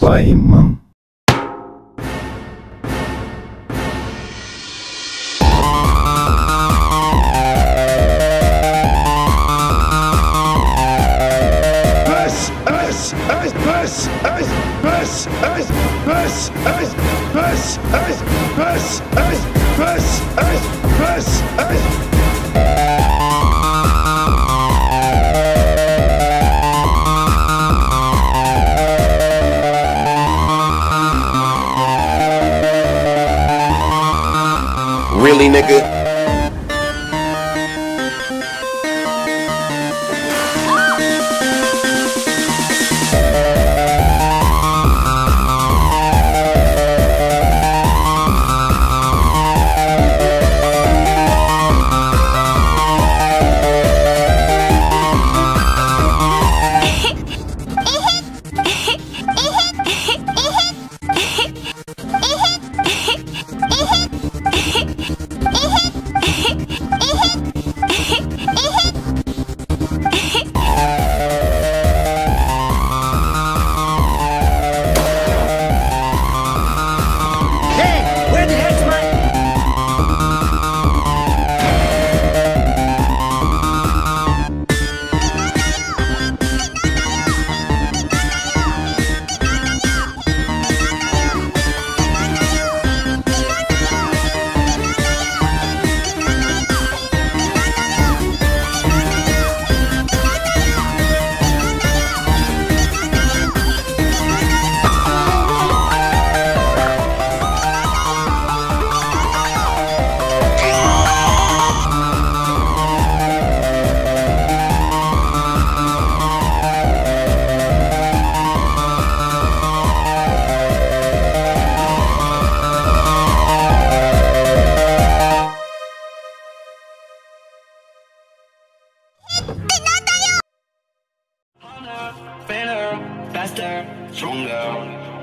Paimam. Really, nigga? Faster, stronger.